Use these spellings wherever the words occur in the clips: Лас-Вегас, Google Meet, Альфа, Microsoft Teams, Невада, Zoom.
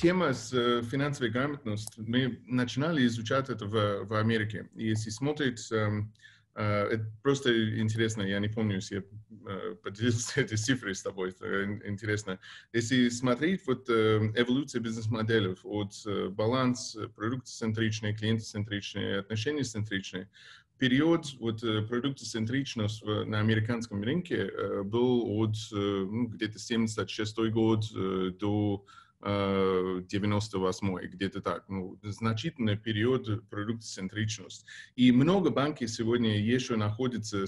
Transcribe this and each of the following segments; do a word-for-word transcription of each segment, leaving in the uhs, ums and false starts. тема с финансовой грамотностью, мы начинали изучать это в, в Америке. И если смотреть, это просто интересно, я не помню, если я поделился эти цифры с тобой, это интересно. Если смотреть вот эволюцию бизнес-моделей от баланса продукт-центричные, клиент-центричные, отношения-центричные, период вот, продукт-центричность на американском рынке был от ну, где-то семьдесят шестой год до девяносто восьмой, где-то так. Ну, значительный период продукт-центричности. И много банков сегодня еще находятся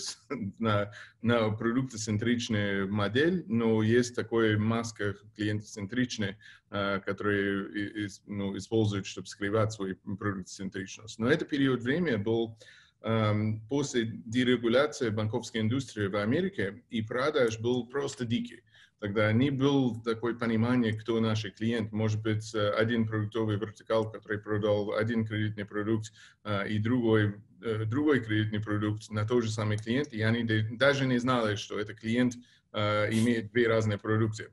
на, на продукт-центричной модели, но есть такая маска клиент-центричная, которая ну, использует, чтобы скрывать свою продукт-центричность. Но этот период времени был после дерегуляции банковской индустрии в Америке, и продаж был просто дикий. Тогда не было такое понимание, кто наш клиент. Может быть, один продуктовый вертикал, который продал один кредитный продукт и другой, другой кредитный продукт на тот же самый клиент, и они даже не знали, что этот клиент имеет две разные продукты.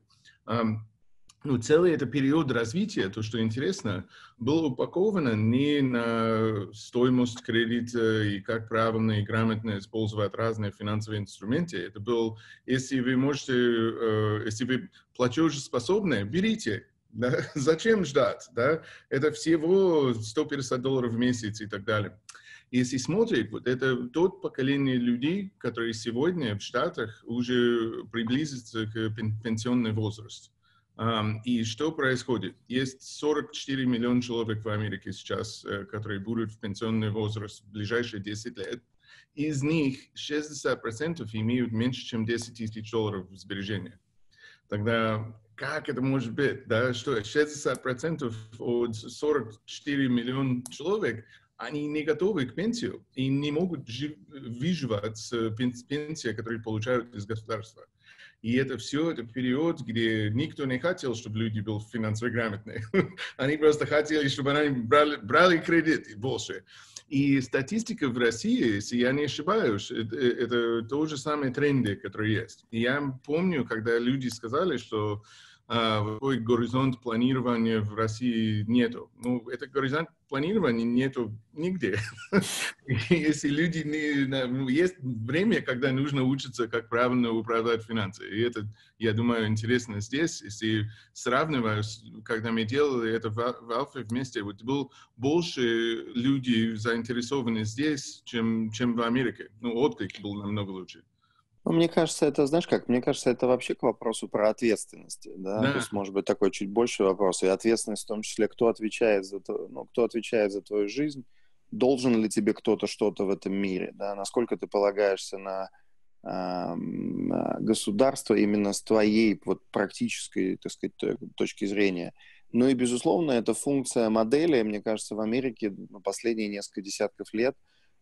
Ну, целый этот период развития, то, что интересно, было упаковано не на стоимость кредита и как правильно и грамотно использовать разные финансовые инструменты. Это было, если вы можете, если вы платежеспособны, берите. Да? Зачем ждать? Да? Это всего сто пятьдесят долларов в месяц и так далее. Если смотреть, вот это тот поколение людей, которые сегодня в Штатах уже приблизится к пенсионному возрасту. Um, и что происходит? Есть сорок четыре миллиона человек в Америке сейчас, которые будут в пенсионный возраст в ближайшие десять лет. Из них шестьдесят процентов имеют меньше, чем десять тысяч долларов в сбережения. Тогда как это может быть? Да? Что шестьдесят процентов от сорока четырёх миллионов человек, они не готовы к пенсии и не могут выживать с пенсией, которую получают из государства. И это все, это период, где никто не хотел, чтобы люди были финансово грамотные. Они просто хотели, чтобы они брали, брали кредиты больше. И статистика в России, если я не ошибаюсь, это, это то же самое тренды, которые есть. И я помню, когда люди сказали, что а, какой горизонт планирования в России нету. Ну, это горизонт планирования нету нигде. Если люди не... Есть время, когда нужно учиться, как правильно управлять финансами. И это, я думаю, интересно здесь. Если сравниваю, когда мы делали это в Альфе вместе, вот было больше людей заинтересованы здесь, чем, чем в Америке. Ну, отклик был намного лучше. Ну, мне кажется, это, знаешь как, мне кажется, это вообще к вопросу про ответственность, да? Да. То есть, может быть, такой чуть больше вопрос. И ответственность в том числе, кто отвечает за, ну, кто отвечает за твою жизнь, должен ли тебе кто-то что-то в этом мире, да? Насколько ты полагаешься на, э, на государство именно с твоей вот, практической, так сказать, точки зрения. Ну и, безусловно, это функция модели, мне кажется, в Америке последние несколько десятков лет.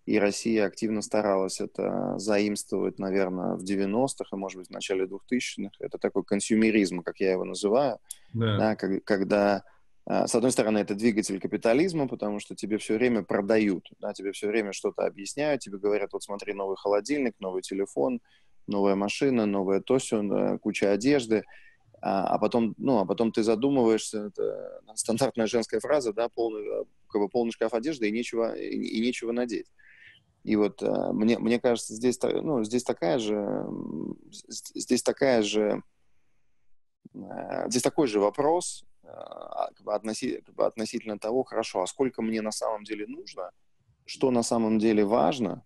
И Россия активно старалась это заимствовать, наверное, в девяностых, и, может быть, в начале двухтысячных. Это такой консюмеризм, как я его называю. Yeah. Да, как, когда, с одной стороны, это двигатель капитализма, потому что тебе все время продают, да, тебе все время что-то объясняют, тебе говорят, вот смотри, новый холодильник, новый телефон, новая машина, новая тосю, куча одежды. А потом, ну, а потом ты задумываешься, это стандартная женская фраза, да, полный, как бы полный шкаф одежды и нечего, и, и нечего надеть. И вот мне, мне кажется, здесь, ну, здесь, такая же, здесь, такая же, здесь такой же вопрос относительно того, хорошо, а сколько мне на самом деле нужно, что на самом деле важно,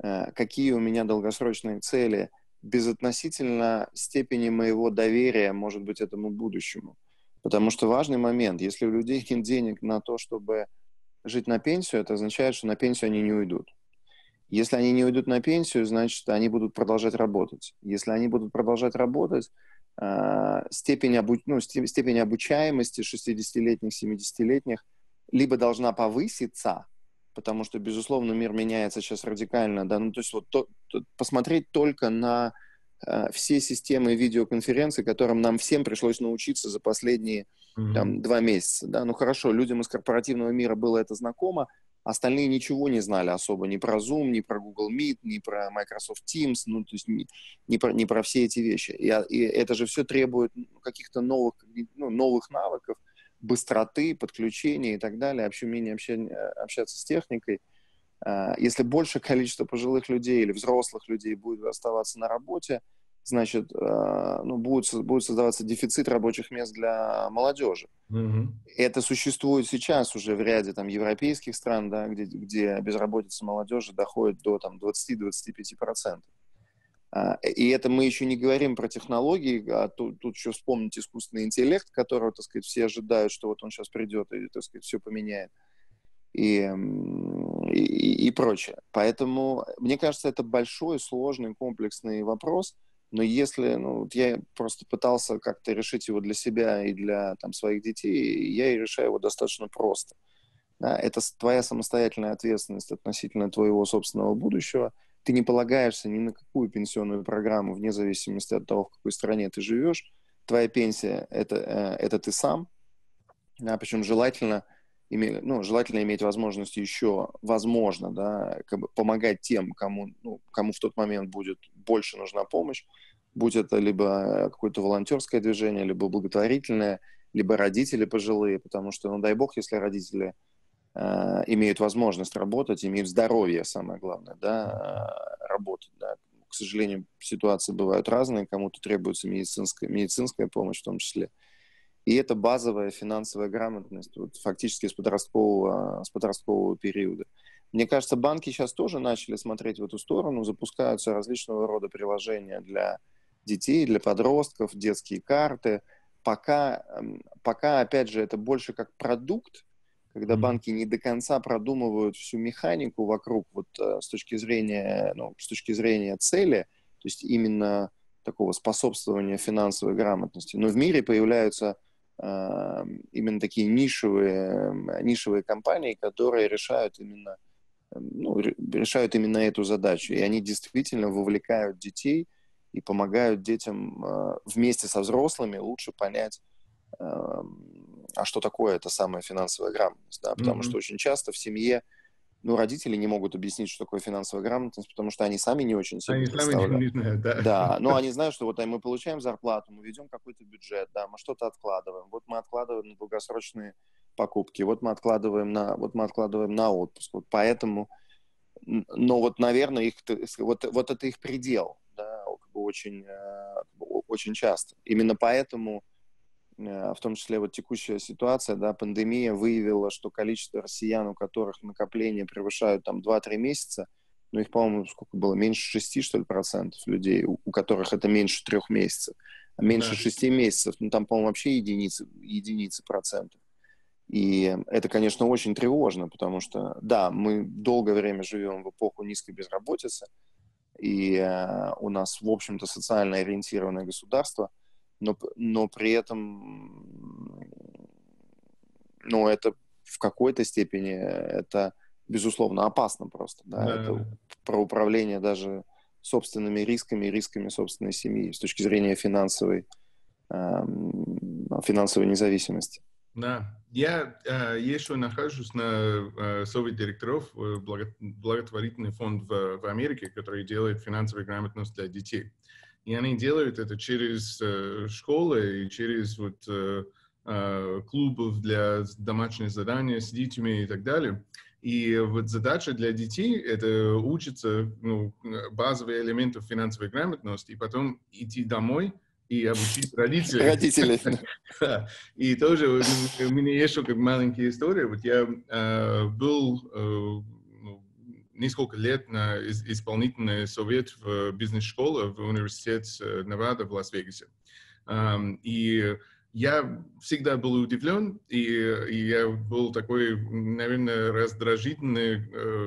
какие у меня долгосрочные цели, безотносительно степени моего доверия, может быть, этому будущему. Потому что важный момент, если у людей нет денег на то, чтобы жить на пенсию, это означает, что на пенсию они не уйдут. Если они не уйдут на пенсию, значит, они будут продолжать работать. Если они будут продолжать работать, степень, обу... ну, степень обучаемости шестидесятилетних, семидесятилетних либо должна повыситься, потому что, безусловно, мир меняется сейчас радикально. Да? Ну, то есть вот то, то, посмотреть только на э, все системы видеоконференций, которым нам всем пришлось научиться за последние mm-hmm. там, два месяца. Да? Ну хорошо, людям из корпоративного мира было это знакомо, остальные ничего не знали особо, ни про Zoom, ни про Google Meet, ни про Microsoft Teams, ну, то есть ни, ни, про, ни про все эти вещи. И, и это же все требует каких-то новых, ну, новых навыков, быстроты подключения и так далее, умение общаться с техникой. Если большее количество пожилых людей или взрослых людей будет оставаться на работе, значит, ну, будет, будет создаваться дефицит рабочих мест для молодежи. Mm-hmm. Это существует сейчас уже в ряде там, европейских стран, да, где, где безработица молодежи доходит до двадцати-двадцати пяти процентов. И это мы еще не говорим про технологии, а тут, тут еще вспомнить искусственный интеллект, которого, так сказать, все ожидают, что вот он сейчас придет и, так сказать, все поменяет. И, и, и прочее. Поэтому, мне кажется, это большой, сложный, комплексный вопрос. Но если, ну, вот я просто пытался как-то решить его для себя и для там, своих детей, я и решаю его достаточно просто. Да, это твоя самостоятельная ответственность относительно твоего собственного будущего. Ты не полагаешься ни на какую пенсионную программу, вне зависимости от того, в какой стране ты живешь. Твоя пенсия — это, это ты сам. Да, причем желательно, ну, желательно иметь возможность еще, возможно, да, как бы помогать тем, кому, ну, кому в тот момент будет больше нужна помощь. Будь это либо какое-то волонтерское движение, либо благотворительное, либо родители пожилые, потому что, ну, дай бог, если родители имеют возможность работать, имеют здоровье, самое главное, да, работать. Да. К сожалению, ситуации бывают разные, кому-то требуется медицинская, медицинская помощь в том числе. И это базовая финансовая грамотность, вот, фактически с подросткового, с подросткового периода. Мне кажется, банки сейчас тоже начали смотреть в эту сторону, запускаются различного рода приложения для детей, для подростков, детские карты. Пока, пока опять же, это больше как продукт, когда банки не до конца продумывают всю механику вокруг вот, с точки зрения, ну, с точки зрения цели, то есть именно такого способствования финансовой грамотности. Но в мире появляются э, именно такие нишевые, нишевые компании, которые решают именно, ну, решают именно эту задачу. И они действительно вовлекают детей и помогают детям э, вместе со взрослыми лучше понять, э, а что такое эта самая финансовая грамотность, да, потому mm-hmm. что очень часто в семье, ну, родители не могут объяснить, что такое финансовая грамотность, потому что они сами не очень себе они представляют. Сами не знают, да. Да, но они знают, что вот мы получаем зарплату, мы ведем какой-то бюджет, да, мы что-то откладываем, вот мы откладываем на долгосрочные покупки, вот мы откладываем на, вот мы откладываем на отпуск, вот поэтому, но вот, наверное, их, вот, вот это их предел, да, как бы очень, очень часто. Именно поэтому в том числе вот текущая ситуация, да, пандемия выявила, что количество россиян, у которых накопления превышают там два-три месяца, ну их, по-моему, сколько было, меньше шести, что ли, процентов людей, у, у которых это меньше трех месяцев, а меньше да. шести месяцев, ну там, по-моему, вообще единицы, единицы процентов. И это, конечно, очень тревожно, потому что, да, мы долгое время живем в эпоху низкой безработицы, и э, у нас, в общем-то, социально ориентированное государство, Но, но при этом, ну, это в какой-то степени, это, безусловно, опасно просто, да, да. Это про управление даже собственными рисками, рисками собственной семьи с точки зрения финансовой, эм, финансовой независимости. Да, я э, еще нахожусь на э, совете директоров э, благо, благотворительный фонд в, в Америке, который делает финансовую грамотность для детей. И они делают это через э, школы и через вот, э, э, клубы для домашних заданий с детьми и так далее. И вот задача для детей — это учиться, ну, базовые элементы финансовой грамотности и потом идти домой и обучить родителей. Родителей. И тоже у меня есть как маленькая история. Вот я был несколько лет на исполнительный совет в бизнес-школе в университете Невада в Лас-Вегасе. И я всегда был удивлен, и, и я был такой, наверное, раздражительный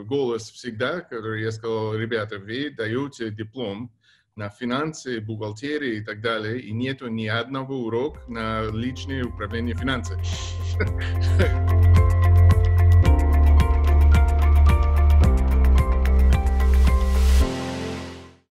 голос всегда, который я сказал: ребята, вы даете диплом на финансы, бухгалтерии и так далее, и нету ни одного урока на личное управление финансами.